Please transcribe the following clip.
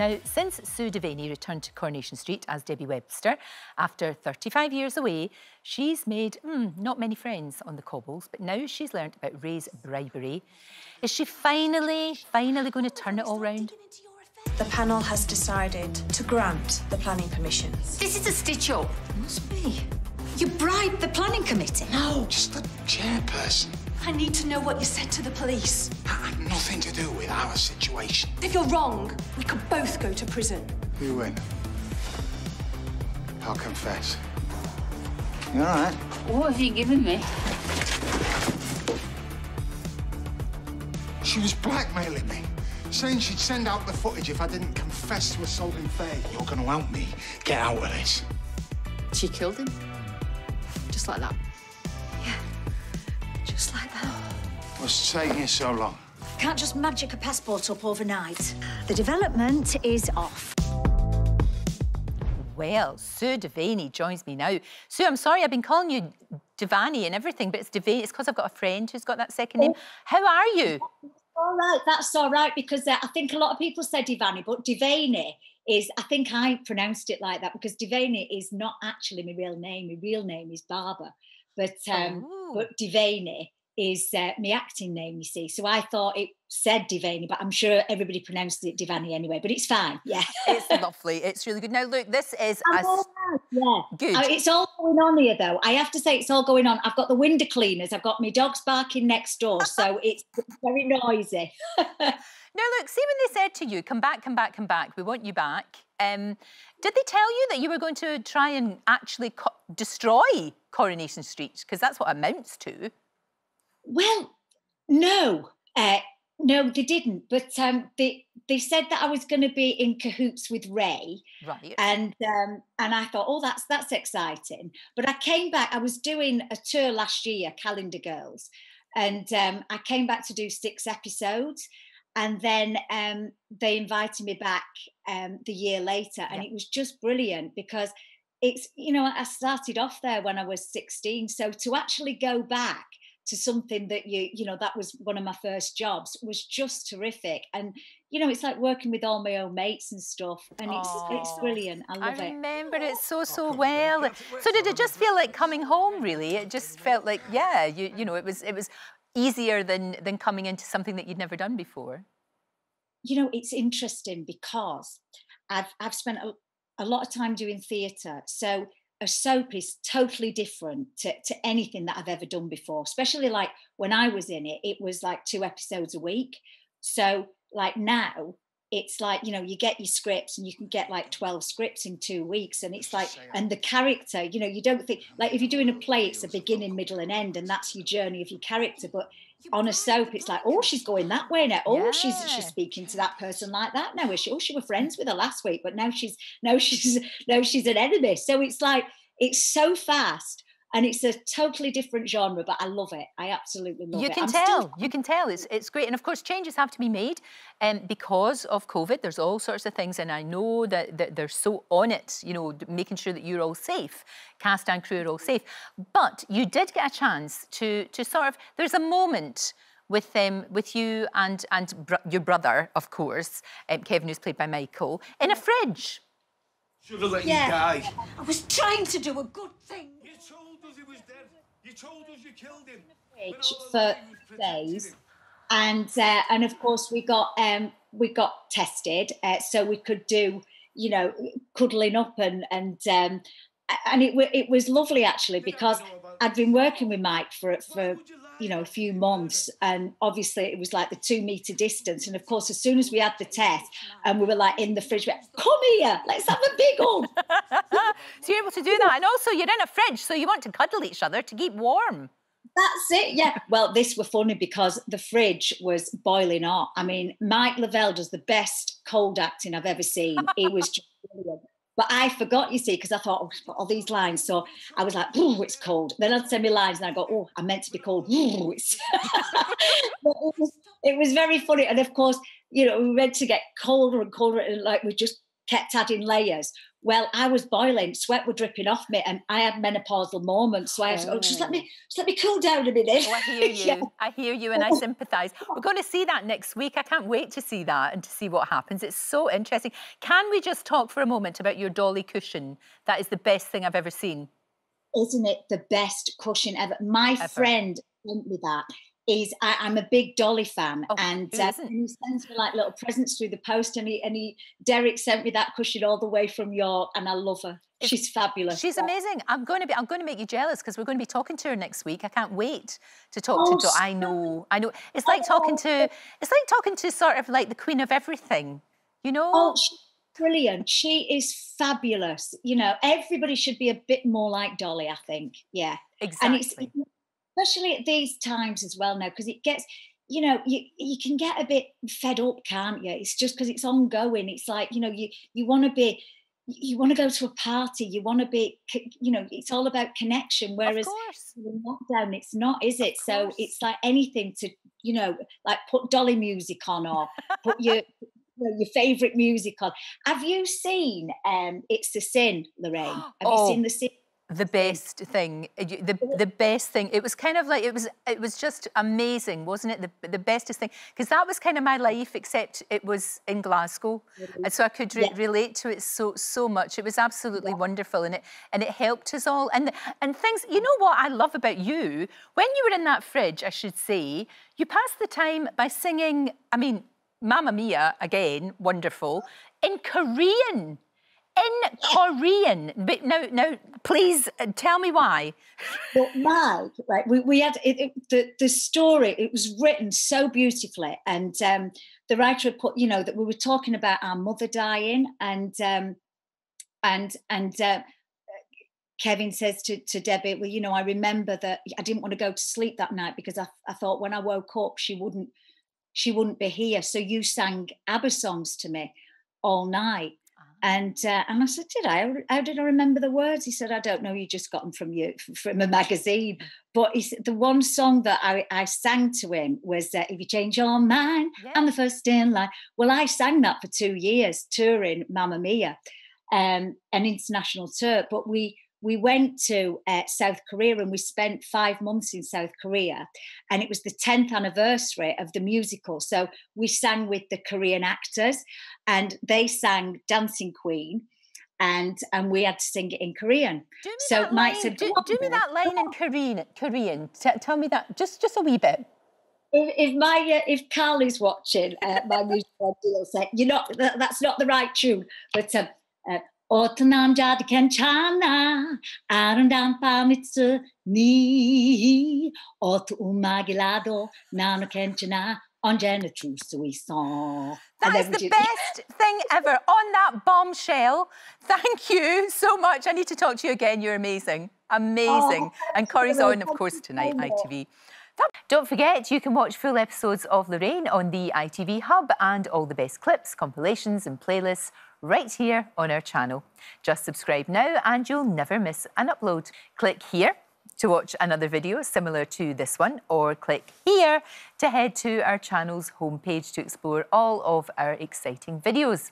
Now, since Sue Devaney returned to Coronation Street as Debbie Webster, after 35 years away, she's made not many friends on the cobbles, but now she's learnt about Ray's bribery. Is she finally going to turn it all round? The panel has decided to grant the planning permission. This is a stitch-up. Must be. You bribed the planning committee. No, just the chairperson. I need to know what you said to the police. That had nothing to do with our situation. If you're wrong, we could both go to prison. You win. I'll confess. You all right? What have you given me? She was blackmailing me, saying she'd send out the footage if I didn't confess to assaulting Faye. You're going to help me get out of this. She killed him. Just like that. Just like that. What's taking you so long? Can't just magic a passport up overnight. The development is off. Well, Sue Devaney joins me now. Sue, I'm sorry I've been calling you Devaney and everything, but it's Devaney. It's because I've got a friend who's got that second name. How are you? All right, that's all right, because I think a lot of people say Devaney, but Devaney is, I think I pronounced it like that, because Devaney is not actually my real name. My real name is Barbara. But Devaney is my acting name, you see. So I thought it said Devaney, but I'm sure everybody pronounced it Devaney anyway. But it's fine, yeah. It's lovely. It's really good. Now, look, this is... Good. It's all going on here, though. I have to say it's all going on. I've got the window cleaners. I've got my dogs barking next door. So it's very noisy. Now, look, see when they said to you, come back, we want you back, did they tell you that you were going to try and actually destroy Coronation Street? Because that's what it amounts to. Well, no. No, they didn't. But they said that I was going to be in cahoots with Ray. Right. And I thought, oh, that's exciting. But I came back. I was doing a tour last year, Calendar Girls. And I came back to do 6 episodes. And then they invited me back the year later. And it was just brilliant because it's, you know, I started off there when I was 16. So to actually go back to something that, you know, that was one of my first jobs was just terrific. And, you know, it's like working with all my own mates and stuff. And it's brilliant. I love it. I remember it so well. So did it just feel like coming home, really? It just felt like, yeah, you know, it was easier than coming into something that you'd never done before? You know, it's interesting because I've spent a lot of time doing theatre. So a soap is totally different to anything that I've ever done before, especially like when I was in it, it was like 2 episodes a week. So like now it's like, you know, you get your scripts and you can get like 12 scripts in 2 weeks. And it's like, and the character, you know, you don't think, like if you're doing a play, it's a beginning, middle and end, and that's your journey of your character. But on a soap, it's like, oh, she's going that way now. Oh, yeah. she's speaking to that person like that now. Is she? Oh, she were friends with her last week, but now she's an enemy. So it's like, it's so fast. And it's a totally different genre, but I love it. I absolutely love it. You can tell. It's great. And, of course, changes have to be made because of COVID. There's all sorts of things, and I know that they're so on it, you know, making sure that you're all safe, cast and crew are all safe. But you did get a chance to sort of... There's a moment with you and your brother, of course, Kevin, who's played by Michael, in a fridge. Should have let you die. I was trying to do a good thing. He was dead. You told us you killed him for days, and of course we got tested, so we could do, you know, cuddling up and it was lovely actually, because I'd been working with Mike for you know a few months, and obviously it was like the 2-meter distance, and of course as soon as we had the test and we were like in the fridge, we went, come here, let's have a big hug. So you're able to do that, and also you're in a fridge, so you want to cuddle each other to keep warm. That's it, yeah. Well, this were funny because the fridge was boiling hot. I mean, Mike Le Vell does the best cold acting I've ever seen. It was just brilliant. But I forgot, you see, because I thought, oh, all these lines. So I was like, oh, it's cold. Then I'd send me lines and I go, oh, I meant to be cold. It was very funny. And of course, you know, we went to get colder and colder, and like we just kept adding layers. Well, I was boiling, sweat were dripping off me, and I had menopausal moments. So I was, just let me cool down a minute. Oh, I hear you. Yeah. I hear you, and I sympathise. We're going to see that next week. I can't wait to see that and to see what happens. It's so interesting. Can we just talk for a moment about your dolly cushion? That is the best thing I've ever seen. Isn't it the best cushion ever? My friend sent me that. I'm a big Dolly fan, and he sends me like little presents through the post, and Derek sent me that cushion all the way from York, and I love her. She's fabulous. She's amazing. I'm going to make you jealous because we're going to be talking to her next week. I can't wait to talk to Dolly. I know. It's like talking to sort of like the queen of everything, you know. Oh, she's brilliant. She is fabulous. You know, everybody should be a bit more like Dolly, I think. Yeah, exactly. And it's, especially at these times as well now, because it gets, you know, you can get a bit fed up, can't you? It's just because it's ongoing. It's like, you know, you want to go to a party, you want to be, you know, it's all about connection. Whereas in lockdown, it's not, is it? So it's like anything to, you know, like put Dolly music on or put your favourite music on. Have you seen It's a Sin, Lorraine? Have you seen The Sin? The best thing, the best thing. It was kind of like, it was just amazing, wasn't it? The bestest thing, because that was kind of my life, except it was in Glasgow, and so I could relate to it so much. It was absolutely wonderful, and it helped us all. And things, you know what I love about you? When you were in that fridge, I should say, you passed the time by singing. I mean, Mamma Mia again, wonderful, in Korean. In Korean, but no, please tell me why. Well, Mike, right, we had the story. It was written so beautifully, and the writer had put, you know, that we were talking about our mother dying, and Kevin says to Debbie, well, you know, I remember that I didn't want to go to sleep that night because I thought when I woke up she wouldn't be here. So you sang ABBA songs to me all night. And I said, did I? How did I remember the words? He said, I don't know. You just got them from a magazine. But he said, the one song that I sang to him was If You Change Your Mind, I'm the first in line. Well, I sang that for 2 years, touring Mamma Mia, an international tour. But we went to South Korea, and we spent 5 months in South Korea, and it was the 10th anniversary of the musical. So we sang with the Korean actors, and they sang Dancing Queen, and we had to sing it in Korean. So Mike said, do me that line in Korean. Tell me that just a wee bit. If Carly's watching my musical, he'll say, you know, that's not the right tune, but. 오토남자도 괜찮아 아름다운 밤이 있으니 어두 음악이라도 나는 괜찮아 언제나 줄 수 있어. That is the best thing ever. On that bombshell, thank you so much. I need to talk to you again. You're amazing. Amazing. And Corrie's on, of course, tonight, ITV. Don't forget, you can watch full episodes of Lorraine on the ITV Hub and all the best clips, compilations and playlists right here on our channel. Just subscribe now and you'll never miss an upload. Click here to watch another video similar to this one, or click here to head to our channel's homepage to explore all of our exciting videos.